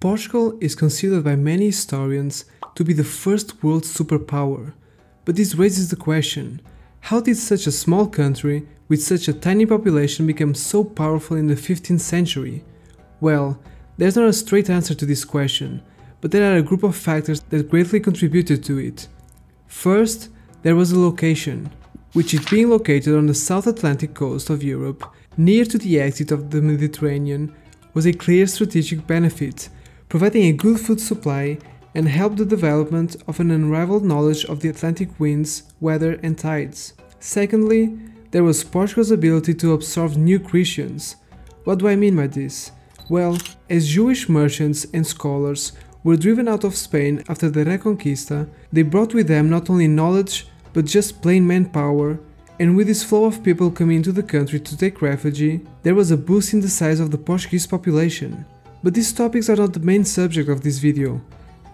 Portugal is considered by many historians to be the first world superpower, but this raises the question, how did such a small country with such a tiny population become so powerful in the 15th century? Well, there's not a straight answer to this question, but there are a group of factors that greatly contributed to it. First, there was the location, which it being located on the South Atlantic coast of Europe, near to the exit of the Mediterranean, was a clear strategic benefit, providing a good food supply and helped the development of an unrivaled knowledge of the Atlantic winds, weather and tides. Secondly, there was Portugal's ability to absorb new Christians. What do I mean by this? Well, as Jewish merchants and scholars were driven out of Spain after the Reconquista, they brought with them not only knowledge but just plain manpower, and with this flow of people coming into the country to take refuge, there was a boost in the size of the Portuguese population. But these topics are not the main subject of this video.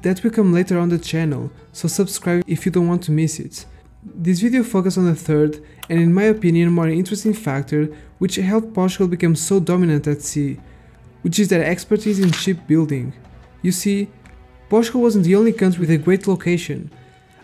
That will come later on the channel, so subscribe if you don't want to miss it. This video focused on the third, and in my opinion more interesting factor which helped Portugal become so dominant at sea, which is their expertise in shipbuilding. You see, Portugal wasn't the only country with a great location.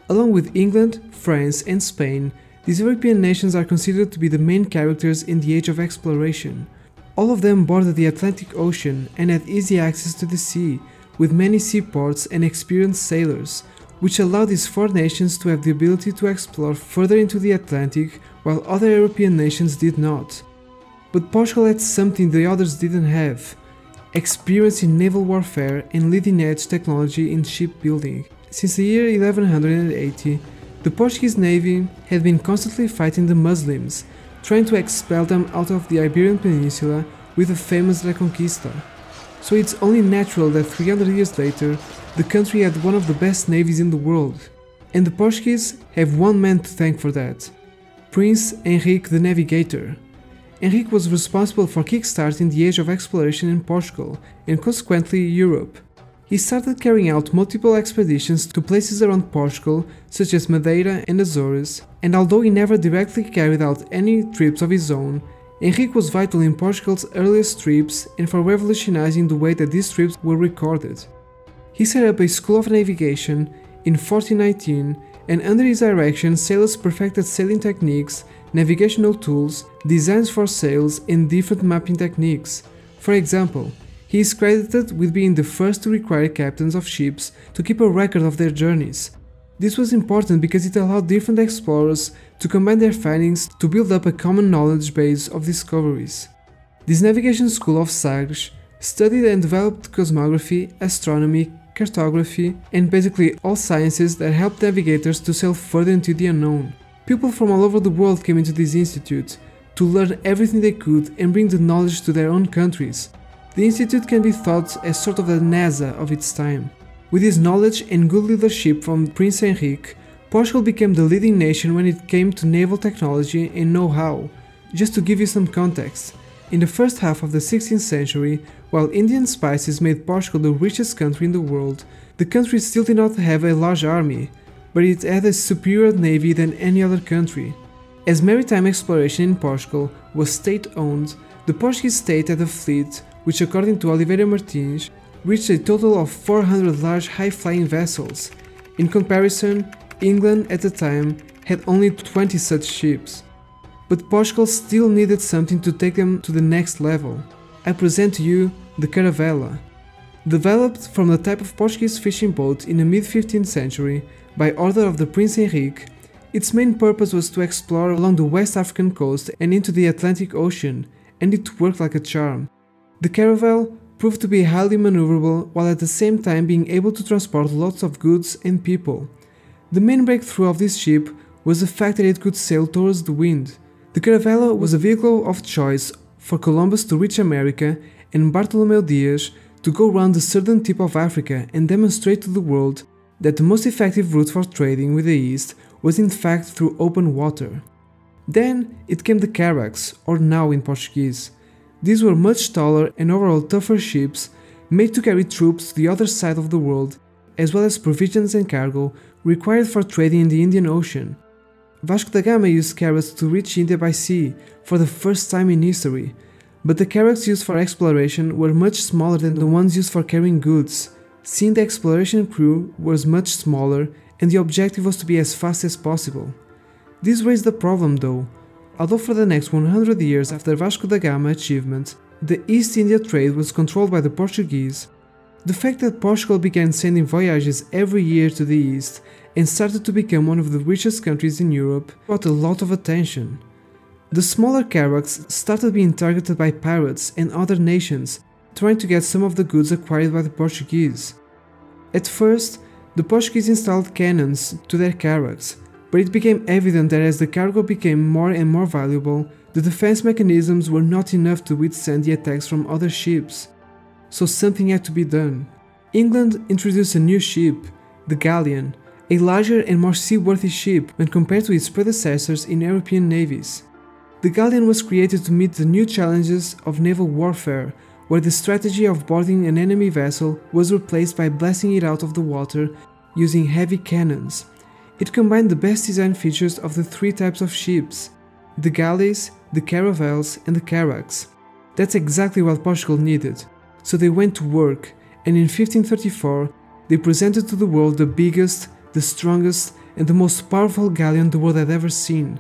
Along with England, France and Spain, these European nations are considered to be the main characters in the age of exploration. All of them bordered the Atlantic Ocean and had easy access to the sea, with many seaports and experienced sailors, which allowed these four nations to have the ability to explore further into the Atlantic while other European nations did not. But Portugal had something the others didn't have: experience in naval warfare and leading-edge technology in shipbuilding. Since the year 1180, the Portuguese navy had been constantly fighting the Muslims, trying to expel them out of the Iberian Peninsula with the famous Reconquista. So it's only natural that 300 years later, the country had one of the best navies in the world. And the Portuguese have one man to thank for that: Prince Henrique the Navigator. Henrique was responsible for kick-starting the age of exploration in Portugal, and consequently Europe. He started carrying out multiple expeditions to places around Portugal, such as Madeira and Azores, and although he never directly carried out any trips of his own, Henrique was vital in Portugal's earliest trips and for revolutionizing the way that these trips were recorded. He set up a school of navigation in 1419, and under his direction sailors perfected sailing techniques, navigational tools, designs for sails and different mapping techniques. For example, he is credited with being the first to require captains of ships to keep a record of their journeys. This was important because it allowed different explorers to combine their findings to build up a common knowledge base of discoveries. This navigation school of Sagres studied and developed cosmography, astronomy, cartography, and basically all sciences that helped navigators to sail further into the unknown. People from all over the world came into this institute to learn everything they could and bring the knowledge to their own countries. The institute can be thought as sort of the NASA of its time. With his knowledge and good leadership from Prince Henrique, Portugal became the leading nation when it came to naval technology and know-how. Just to give you some context, in the first half of the 16th century, while Indian spices made Portugal the richest country in the world, the country still did not have a large army, but it had a superior navy than any other country. As maritime exploration in Portugal was state-owned, the Portuguese state had a fleet which, according to Oliveira Martins, reached a total of 400 large high-flying vessels. In comparison, England at the time had only 20 such ships. But Portugal still needed something to take them to the next level. I present to you the Caravela. Developed from the type of Portuguese fishing boat in the mid-15th century by order of the Prince Henrique, its main purpose was to explore along the West African coast and into the Atlantic Ocean, and it worked like a charm. The Caravela proved to be highly maneuverable while at the same time being able to transport lots of goods and people. The main breakthrough of this ship was the fact that it could sail towards the wind. The Caravela was a vehicle of choice for Columbus to reach America and Bartolomeu Dias to go round the southern tip of Africa and demonstrate to the world that the most effective route for trading with the East was in fact through open water. Then it came the carracks, or nau in Portuguese. These were much taller and overall tougher ships, made to carry troops to the other side of the world, as well as provisions and cargo required for trading in the Indian Ocean. Vasco da Gama used carracks to reach India by sea for the first time in history. But the carracks used for exploration were much smaller than the ones used for carrying goods, seeing the exploration crew was much smaller and the objective was to be as fast as possible. This raised the problem though. Although for the next 100 years after Vasco da Gama achievement, the East India trade was controlled by the Portuguese, the fact that Portugal began sending voyages every year to the East and started to become one of the richest countries in Europe brought a lot of attention. The smaller carracks started being targeted by pirates and other nations trying to get some of the goods acquired by the Portuguese. At first, the Portuguese installed cannons to their carracks, but it became evident that as the cargo became more and more valuable, the defense mechanisms were not enough to withstand the attacks from other ships, so something had to be done. England introduced a new ship, the galleon, a larger and more seaworthy ship when compared to its predecessors in European navies. The galleon was created to meet the new challenges of naval warfare, where the strategy of boarding an enemy vessel was replaced by blasting it out of the water using heavy cannons. It combined the best design features of the three types of ships, the galleys, the caravels and the carracks. That's exactly what Portugal needed, so they went to work, and in 1534 they presented to the world the biggest, the strongest and the most powerful galleon the world had ever seen.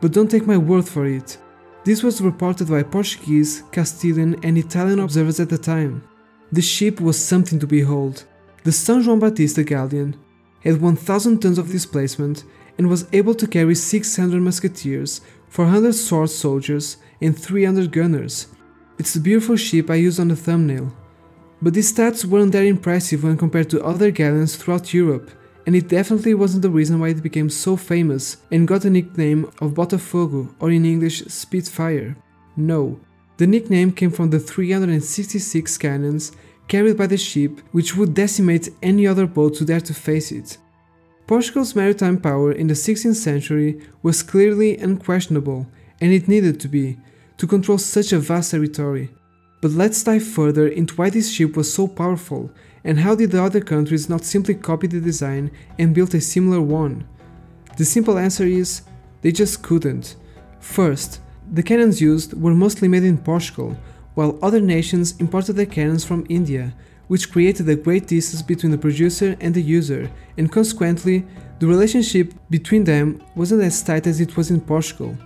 But don't take my word for it. This was reported by Portuguese, Castilian and Italian observers at the time. The ship was something to behold. The São João Baptista galleon had 1,000 tons of displacement and was able to carry 600 musketeers, 400 sword soldiers and 300 gunners. It's the beautiful ship I used on the thumbnail. But these stats weren't that impressive when compared to other galleons throughout Europe, and it definitely wasn't the reason why it became so famous and got the nickname of Botafogo, or in English, Spitfire. No, the nickname came from the 366 cannons carried by the ship, which would decimate any other boat who dared to face it. Portugal's maritime power in the 16th century was clearly unquestionable, and it needed to be, to control such a vast territory. But let's dive further into why this ship was so powerful and how did the other countries not simply copy the design and built a similar one. The simple answer is, they just couldn't. First, the cannons used were mostly made in Portugal, while other nations imported their cannons from India, which created a great distance between the producer and the user, and consequently, the relationship between them wasn't as tight as it was in Portugal.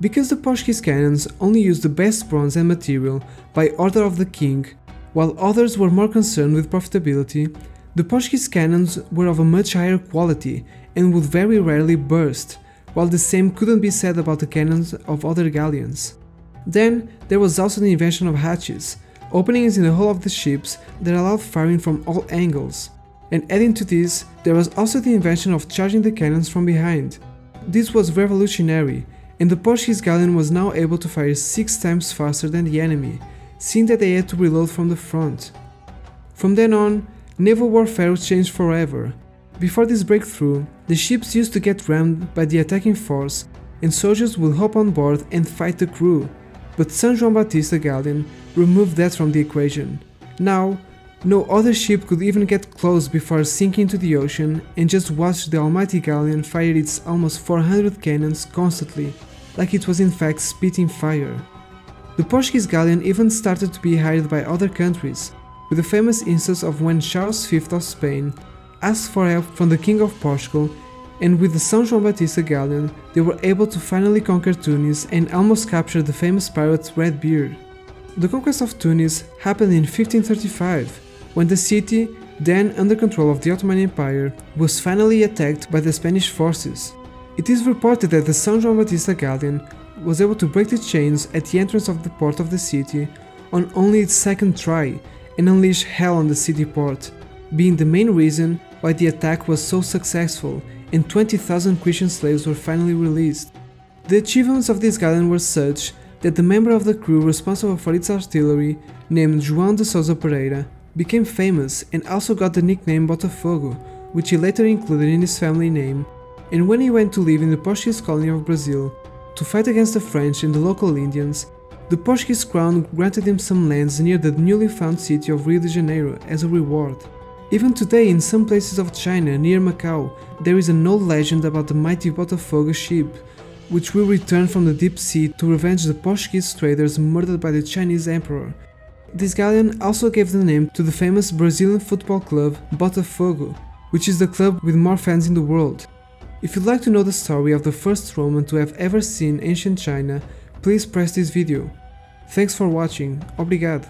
Because the Portuguese cannons only used the best bronze and material by order of the king, while others were more concerned with profitability, the Portuguese cannons were of a much higher quality and would very rarely burst, while the same couldn't be said about the cannons of other galleons. Then there was also the invention of hatches, openings in the hull of the ships that allowed firing from all angles. And adding to this, there was also the invention of charging the cannons from behind. This was revolutionary, and the Portuguese galleon was now able to fire 6 times faster than the enemy, seeing that they had to reload from the front. From then on, naval warfare changed forever. Before this breakthrough, the ships used to get rammed by the attacking force and soldiers would hop on board and fight the crew, but São João Baptista galleon removed that from the equation. Now, no other ship could even get close before sinking into the ocean, and just watched the almighty galleon fire its almost 400 cannons constantly, like it was in fact spitting fire. The Portuguese galleon even started to be hired by other countries, with the famous instance of when Charles V of Spain asked for help from the King of Portugal, and with the São João Baptista galleon they were able to finally conquer Tunis and almost capture the famous pirate Redbeard. The conquest of Tunis happened in 1535, when the city, then under control of the Ottoman Empire, was finally attacked by the Spanish forces. It is reported that the São João Baptista galleon was able to break the chains at the entrance of the port of the city on only its second try and unleash hell on the city port, being the main reason why the attack was so successful and 20,000 Christian slaves were finally released. The achievements of this galleon were such that the member of the crew responsible for its artillery, named João de Souza Pereira, became famous and also got the nickname Botafogo, which he later included in his family name, and when he went to live in the Portuguese colony of Brazil to fight against the French and the local Indians, the Portuguese crown granted him some lands near the newly found city of Rio de Janeiro as a reward. Even today in some places of China near Macau, there is an old legend about the mighty Botafogo ship, which will return from the deep sea to revenge the Portuguese traders murdered by the Chinese emperor. This galleon also gave the name to the famous Brazilian football club Botafogo, which is the club with more fans in the world. If you'd like to know the story of the first Roman to have ever seen ancient China, please press this video. Thanks for watching, obrigado!